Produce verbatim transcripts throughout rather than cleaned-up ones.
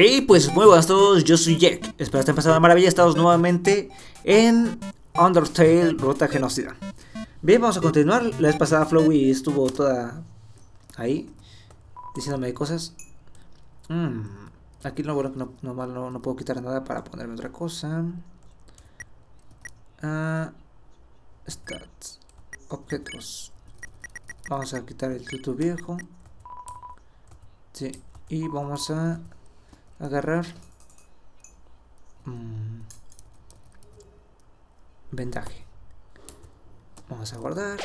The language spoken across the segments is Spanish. Hey, pues muy buenas a todos, yo soy Jack. Espero estén pasando de maravilla, estamos nuevamente en Undertale Ruta Genocida. Bien, vamos a continuar. La vez pasada Flowey estuvo toda ahí diciéndome cosas. mm, Aquí lo bueno que no, no, no, no puedo quitar nada para ponerme otra cosa. uh, Stats, objetos. Vamos a quitar el tutu viejo. Sí, y vamos a agarrar mm. vendaje. Vamos a guardar.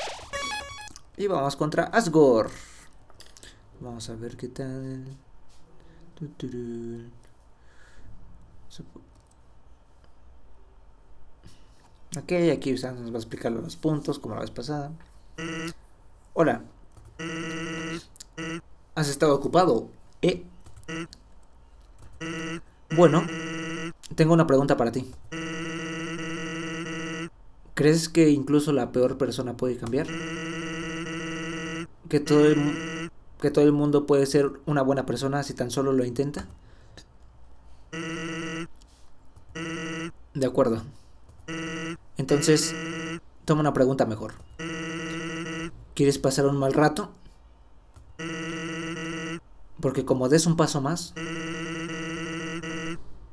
Y vamos contra Asgore. Vamos a ver qué tal. Ok, aquí Sans nos va a explicar los puntos como la vez pasada. Hola. ¿Has estado ocupado? ¿Eh? Bueno, tengo una pregunta para ti. ¿Crees que incluso la peor persona puede cambiar? ¿Que todo el, que todo el mundo puede ser una buena persona si tan solo lo intenta? De acuerdo. Entonces, toma una pregunta mejor. ¿Quieres pasar un mal rato? Porque como des un paso más,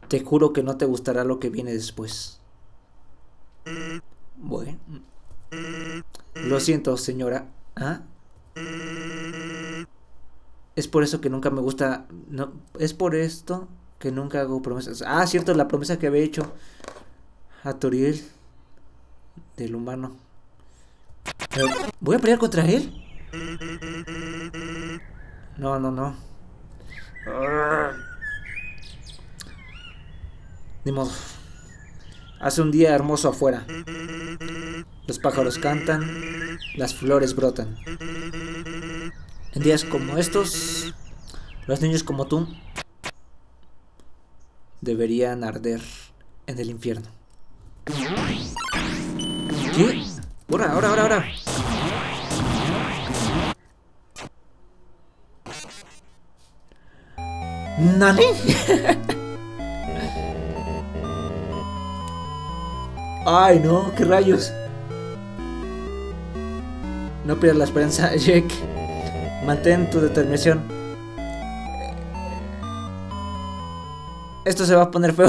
te juro que no te gustará lo que viene después. Bueno. Lo siento, señora. ¿Ah? Es por eso que nunca me gusta... No, es por esto que nunca hago promesas. Ah, cierto, la promesa que había hecho a Toriel del humano. ¿Voy a pelear contra él? No, no, no. Ni modo. Hace un día hermoso afuera. Los pájaros cantan, las flores brotan. En días como estos, los niños como tú deberían arder en el infierno. ¿Qué? ¡Ahora, ahora, ahora, ahora! ¿Nani? ¡Ay, no! ¡Qué rayos! No pierdas la esperanza, Jack. Mantén tu determinación. Esto se va a poner feo.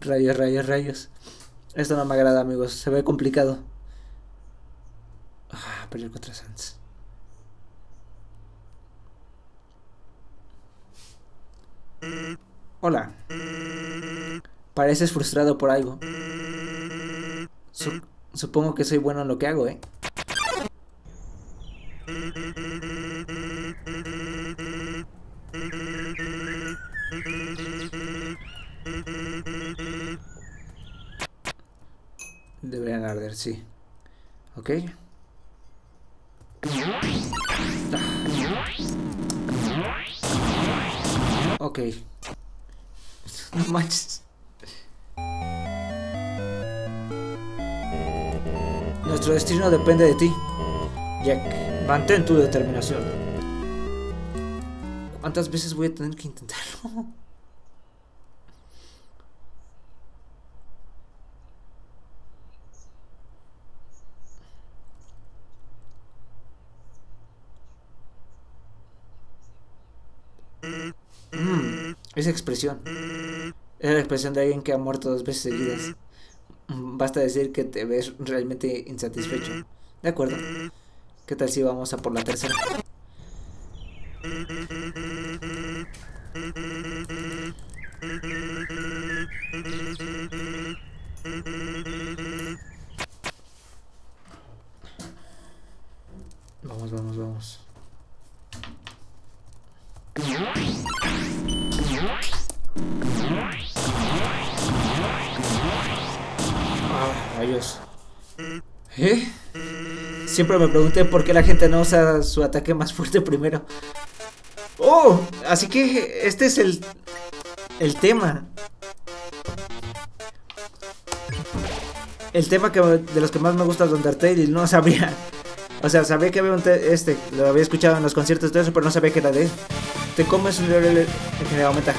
Rayos, rayos, rayos. Esto no me agrada, amigos. Se ve complicado. Ah, pelear contra Sans. Hola. Pareces frustrado por algo. Su- supongo que soy bueno en lo que hago, ¿eh? Deberían arder, sí. Ok. Ok. No manches. Nuestro destino depende de ti, Jack. Mantén tu determinación. ¿Cuántas veces voy a tener que intentarlo? Mm, esa expresión es la expresión de alguien que ha muerto dos veces seguidas. Basta decir que te ves realmente insatisfecho. De acuerdo. ¿Qué tal si vamos a por la tercera? Vamos, vamos, vamos. Ah, rayos. ¿Eh? Siempre me pregunté por qué la gente no usa su ataque más fuerte primero. Oh, así que este es el el tema. El tema que de los que más me gusta es Undertale y no sabía. O sea, sabía que había un te este, lo había escuchado en los conciertos y todo eso, pero no sabía que era de él. te comes el nivel que le aumenta.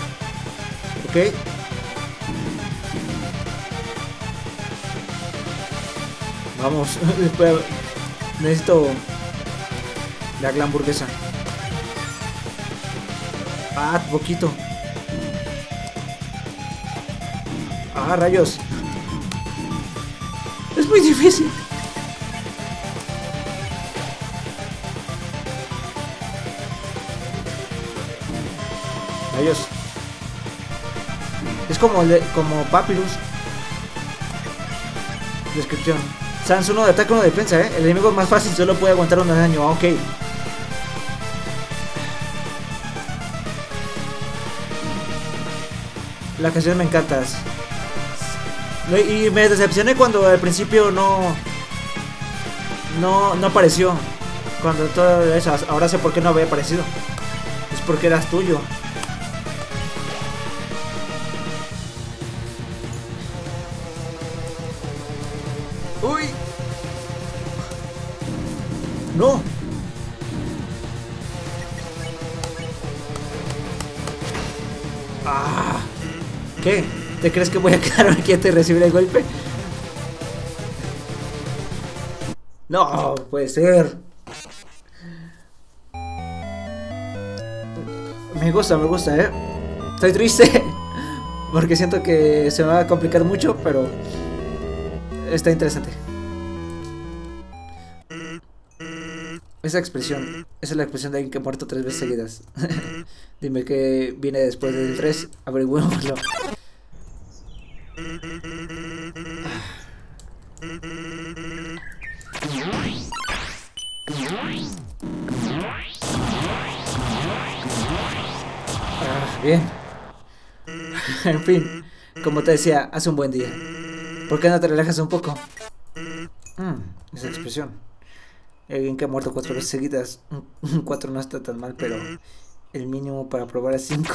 Ok. Vamos, después necesito la gran hamburguesa. Ah, poquito. Ah, rayos. Es muy difícil. Rayos. Es como el de, como Papyrus. Descripción. Sans uno de ataque, uno de defensa, ¿eh? El enemigo más fácil solo puede aguantar un daño. Ah, ok. La canción me encanta. Y me decepcioné cuando al principio no No, no apareció. Cuando todo eso, ahora sé por qué no había aparecido. Es porque eras tuyo. ¡Uy! ¡No! ¡Ah! ¿Qué? ¿Te crees que voy a quedarme quieto y recibir el golpe? No, puede ser. Me gusta, me gusta, ¿eh? Estoy triste porque siento que se me va a complicar mucho, pero está interesante. Esa expresión, esa es la expresión de alguien que ha muerto tres veces seguidas. Dime qué viene después del tres, averigüémoslo. Ah, bien. En fin, como te decía, hace un buen día. ¿Por qué no te relajas un poco? Mm, esa expresión. Alguien que ha muerto cuatro veces seguidas. Cuatro no está tan mal, pero el mínimo para probar es cinco.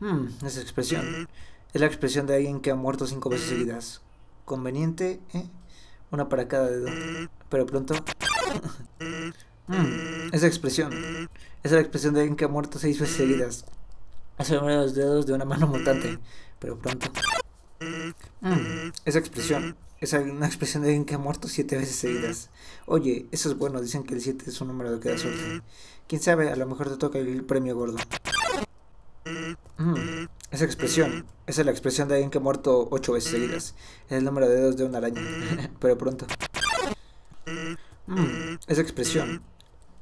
Mm, esa expresión. Es la expresión de alguien que ha muerto cinco veces seguidas. Conveniente, ¿eh? Una para cada dedo. Pero pronto. mm, esa expresión. Esa es la expresión de alguien que ha muerto seis veces seguidas. Hace mover los dedos de una mano mutante. Pero pronto. Mm, esa expresión. Es una expresión de alguien que ha muerto siete veces seguidas. Oye, eso es bueno. Dicen que el siete es un número de que da suerte. Quién sabe, a lo mejor te toca el premio gordo. Mm, esa expresión, esa es la expresión de alguien que ha muerto ocho veces seguidas. Es el número de dedos de una araña. Pero pronto. Mm, esa expresión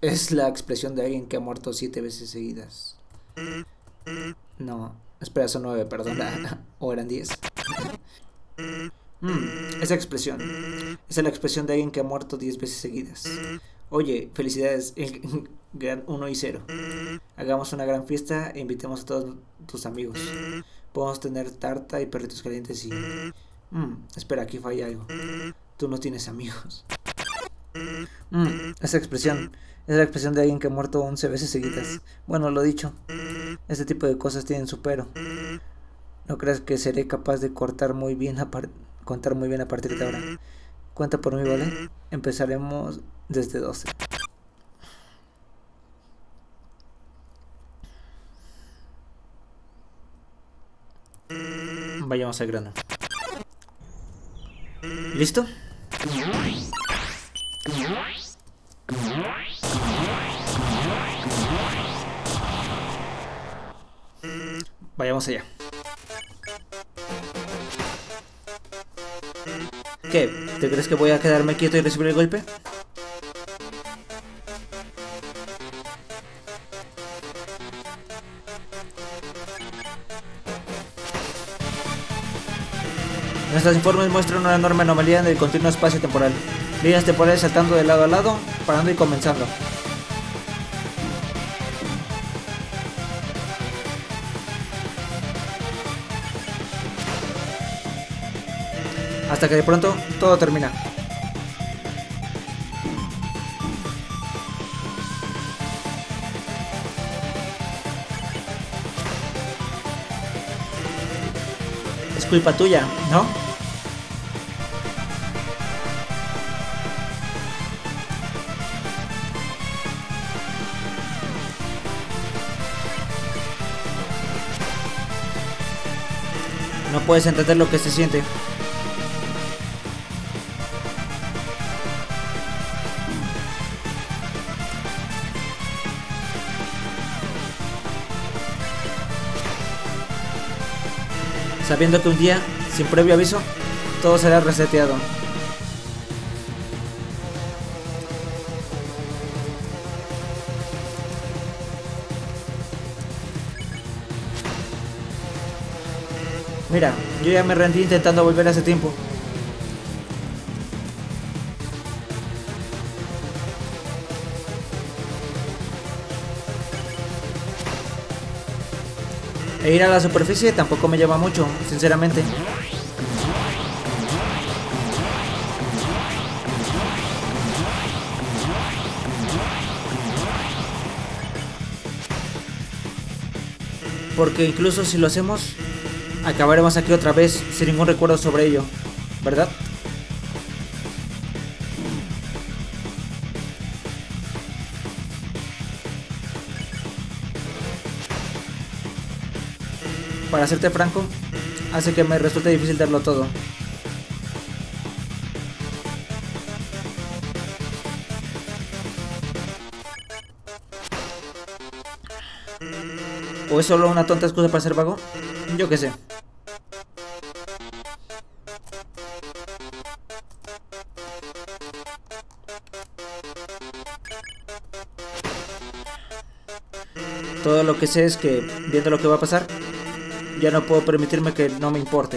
es la expresión de alguien que ha muerto siete veces seguidas. No, espera, son nueve, perdona. O eran diez. Mm, esa expresión, esa es la expresión de alguien que ha muerto diez veces seguidas. Oye, felicidades, gran uno y cero. Hagamos una gran fiesta e invitemos a todos tus amigos. Podemos tener tarta y perritos calientes y... Mm, espera, aquí falla algo. Tú no tienes amigos. Mm, esa expresión es la expresión de alguien que ha muerto once veces seguidas. Bueno, lo dicho. Este tipo de cosas tienen su pero. No creas que seré capaz de cortar muy bien a par- contar muy bien a partir de ahora. Cuenta por mí, ¿vale? Empezaremos desde doce. Vayamos al grano. ¿Listo? Vayamos allá. ¿Qué? ¿Te crees que voy a quedarme quieto y recibir el golpe? Nuestros informes muestran una enorme anomalía en el continuo espacio temporal. Líneas temporales saltando de lado a lado, parando y comenzando. Hasta que de pronto todo termina. Es culpa tuya, ¿no? No puedes entender lo que se siente. Sabiendo que un día, sin previo aviso, todo será reseteado. Mira, yo ya me rendí intentando volver hace tiempo. E ir a la superficie tampoco me lleva mucho, sinceramente. Porque incluso si lo hacemos, acabaremos aquí otra vez sin ningún recuerdo sobre ello, ¿verdad? Para serte franco, hace que me resulte difícil darlo todo. ¿O es solo una tonta excusa para ser vago? Yo qué sé. Todo lo que sé es que, viendo lo que va a pasar, ya no puedo permitirme que no me importe.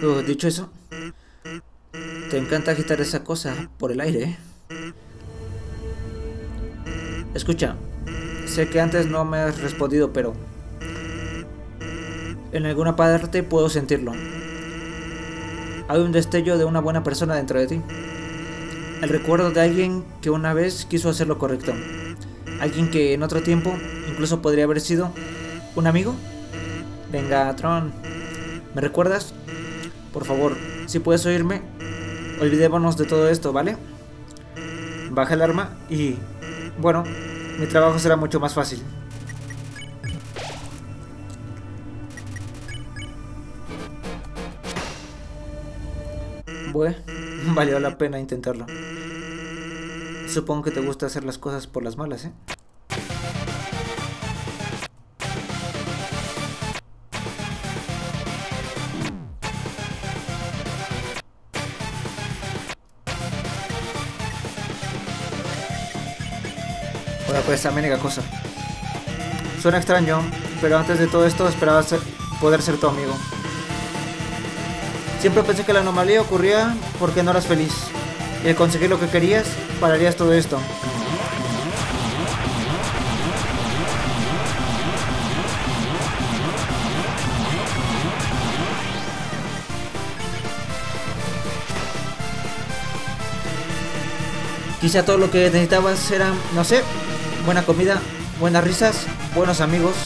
Uh, dicho eso, te encanta agitar esa cosa por el aire, ¿eh? Escucha, sé que antes no me has respondido, pero en alguna parte puedo sentirlo. Hay un destello de una buena persona dentro de ti. El recuerdo de alguien que una vez quiso hacer lo correcto. Alguien que en otro tiempo incluso podría haber sido un amigo. Venga, Tron. ¿Me recuerdas? Por favor, si puedes oírme, olvidémonos de todo esto, ¿vale? Baja el arma y... bueno, mi trabajo será mucho más fácil. Bueno, valió la pena intentarlo. Supongo que te gusta hacer las cosas por las malas, ¿eh? Bueno, pues también hay cosa. Suena extraño, pero antes de todo esto esperaba ser, poder ser tu amigo. Siempre pensé que la anomalía ocurría porque no eras feliz, y al conseguir lo que querías, pararías todo esto. Quizá todo lo que necesitabas era, no sé, buena comida, buenas risas, buenos amigos.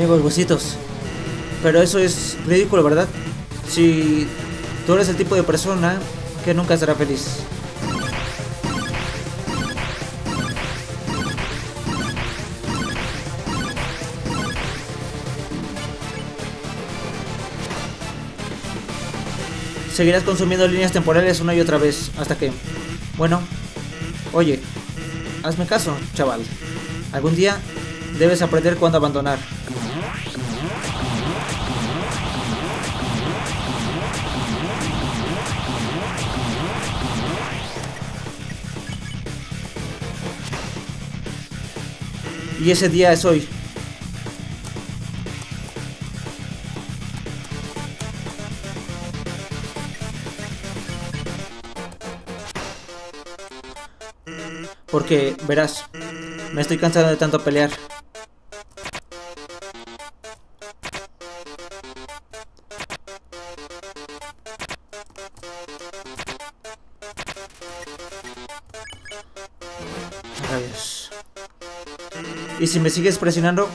Amigos, huesitos. Pero eso es ridículo, ¿verdad? Si tú eres el tipo de persona que nunca será feliz. Seguirás consumiendo líneas temporales una y otra vez, hasta que... bueno, oye, hazme caso, chaval. Algún día debes aprender cuándo abandonar. Y ese día es hoy. porque, verás, me estoy cansado de tanto pelear. Rayos. Y si me sigues presionando,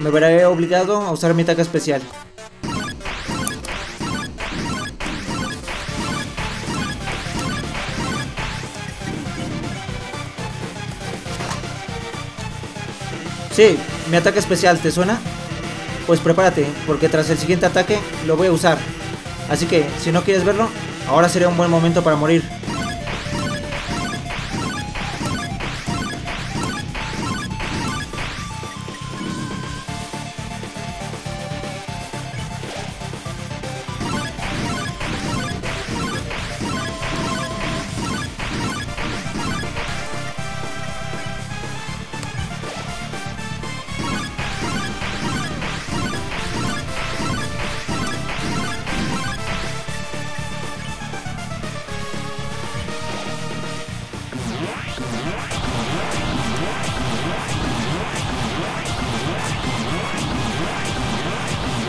me veré obligado a usar mi ataque especial. Sí, mi ataque especial, ¿te suena? Pues prepárate, porque tras el siguiente ataque lo voy a usar. Así que, si no quieres verlo, ahora sería un buen momento para morir.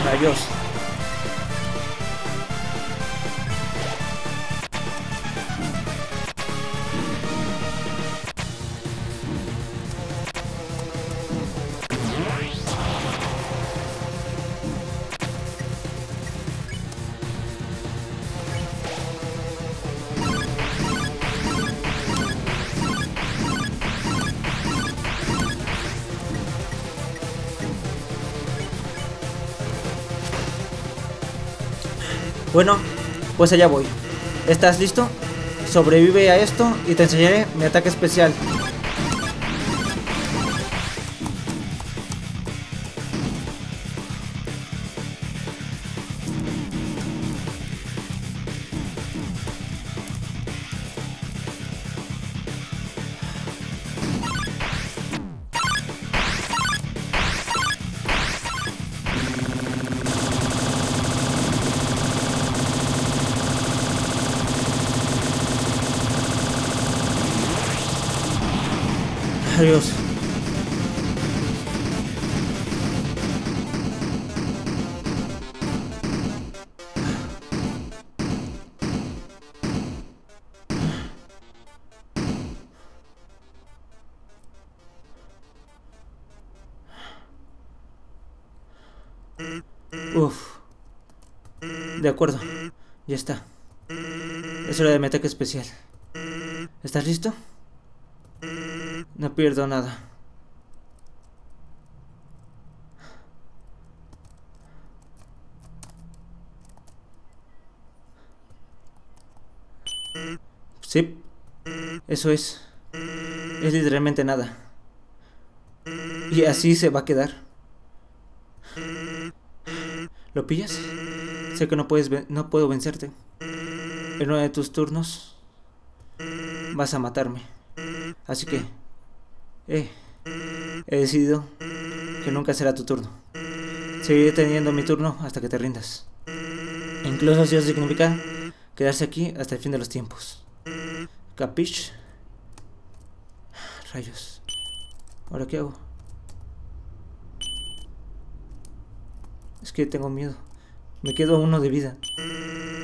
Rayos. Bueno, pues allá voy. ¿Estás listo? Sobrevive a esto y te enseñaré mi ataque especial. Dios. Uf. De acuerdo. Ya está. Es hora de mi ataque especial. ¿Estás listo? No pierdo nada. Sí. Eso es. Es literalmente nada. Y así se va a quedar. ¿Lo pillas? Sé que no puedes ven- no puedo vencerte. En uno de tus turnos vas a matarme. Así que Eh, he decidido que nunca será tu turno. Seguiré teniendo mi turno hasta que te rindas. Incluso si eso significa quedarse aquí hasta el fin de los tiempos. ¿Capish? Rayos. ¿Ahora qué hago? Es que tengo miedo. Me quedo a uno de vida.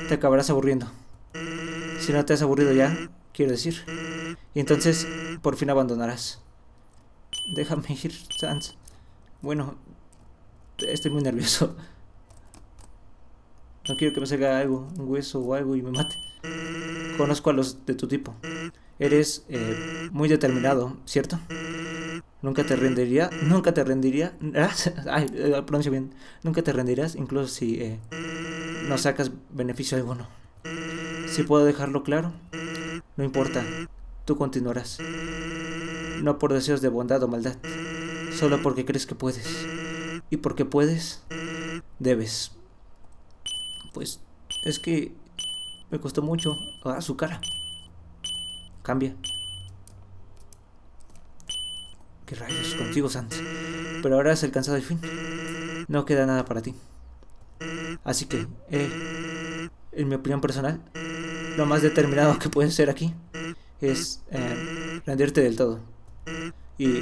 Te acabarás aburriendo. Si no te has aburrido ya, quiero decir. Y entonces, por fin abandonarás. Déjame ir, Sans. Bueno, estoy muy nervioso. No quiero que me salga algo, un hueso o algo y me mate. Conozco a los de tu tipo. Eres eh, muy determinado, ¿cierto? Nunca te rendiría, nunca te rendiría. Ay, pronuncio bien. Nunca te rendirás, incluso si eh, no sacas beneficio alguno. Si puedo dejarlo claro, no importa. Tú continuarás. No por deseos de bondad o maldad, solo porque crees que puedes. Y porque puedes, debes. Pues es que me costó mucho. Ah, su cara. Cambia. Qué rayos contigo, Sans. Pero ahora has alcanzado el fin. No queda nada para ti. Así que, eh, en mi opinión personal, lo más determinado que puedes ser aquí es eh, rendirte del todo y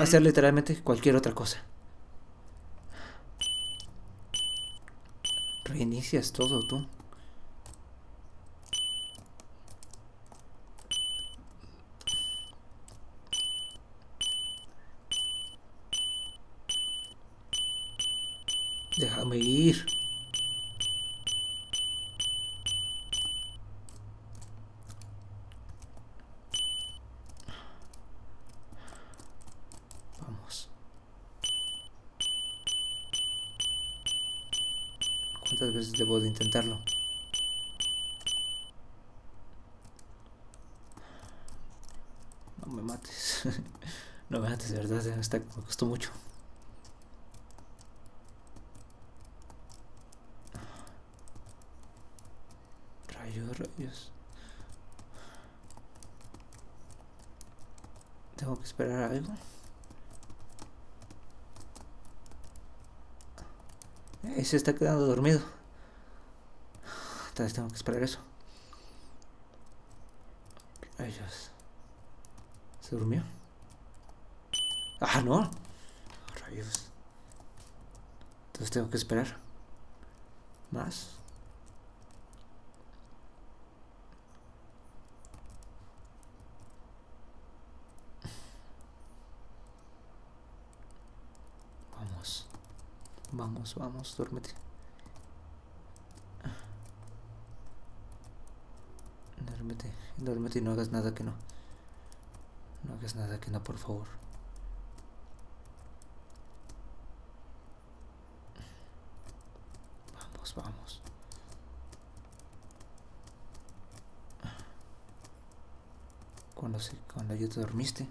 hacer literalmente cualquier otra cosa. Reinicias todo tú. Déjame ir. Vamos. ¿Cuántas veces debo de intentarlo? No me mates. No me mates, de verdad, hasta me costó mucho. Rayos. Tengo que esperar algo. Eh, se está quedando dormido. Tal vez tengo que esperar eso. Rayos. ¿Se durmió? ¡Ah, no! Rayos. Entonces tengo que esperar. Más. Vamos, vamos, duérmete. Duérmete, duérmete y no hagas nada que no. No hagas nada que no, por favor. Vamos, vamos. Cuando se, cuando yo te dormiste.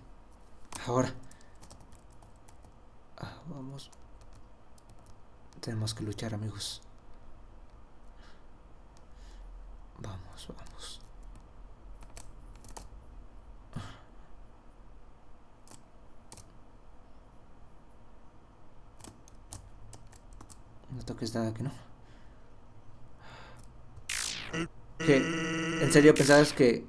Ahora. Ah, vamos. Tenemos que luchar, amigos. Vamos, vamos. No toques nada que no. ¿Qué? ¿En serio pensabas que...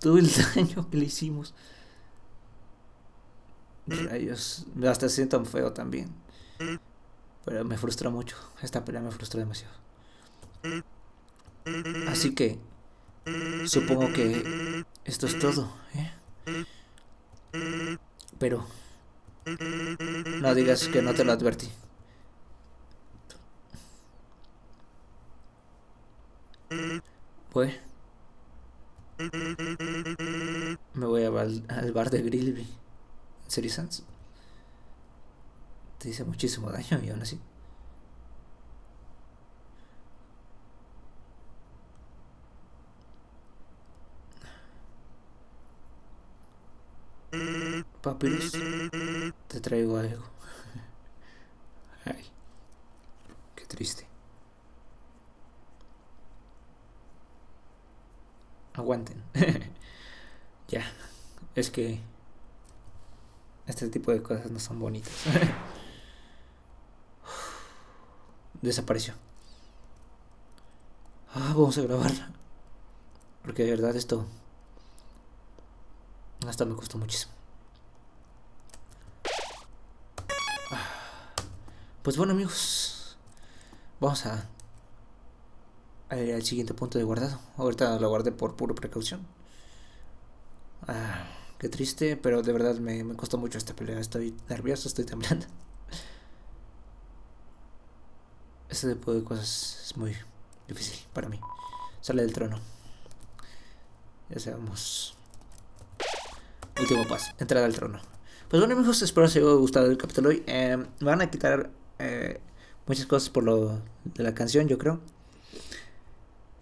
todo el daño que le hicimos? Rayos, hasta siento feo también. Pero me frustra mucho. Esta pelea me frustra demasiado. Así que supongo que esto es todo, ¿eh? Pero no digas que no te lo advertí. Pues me voy al, al bar de Grillby. ¿En serio, Sans? Te hice muchísimo daño y aún así. Papyrus, te traigo algo. Ay, qué triste. Aguanten. Ya, es que... este tipo de cosas no son bonitas. Desapareció. Ah, vamos a grabarla. Porque de verdad esto... hasta me costó muchísimo. Pues bueno, amigos. Vamos a... a ir al siguiente punto de guardado. Ahorita lo guardé por pura precaución. Ah... Qué triste, pero de verdad me, me costó mucho esta pelea. Estoy nervioso, estoy temblando. Este tipo de cosas es muy difícil para mí. Sale del trono. Ya sabemos. Último paso, entrada al trono. Pues bueno, amigos, espero que os haya gustado el capítulo hoy. Eh, me van a quitar eh, muchas cosas por lo de la canción, yo creo.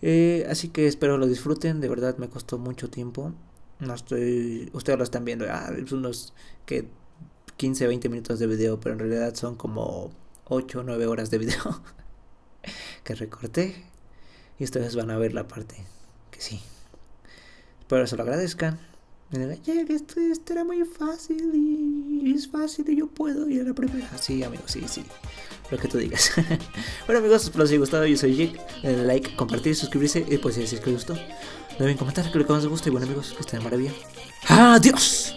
Eh, así que espero lo disfruten. De verdad me costó mucho tiempo. No estoy... ustedes lo están viendo, ah, unos que quince a veinte minutos de video, pero en realidad son como ocho o nueve horas de video que recorté. Y ustedes van a ver la parte que sí. Espero que se lo agradezcan. Y dirán, yeah, esto, esto era muy fácil y es fácil y yo puedo ir a la primera. Sí, amigos, sí, sí. Lo que tú digas. Bueno, amigos, espero que os haya gustado. Yo soy Jake. Denle like, compartir, suscribirse y pues si les gustó. deben comentar, creo que más os gusta. Y bueno amigos, que estén de maravilla. ¡Adiós!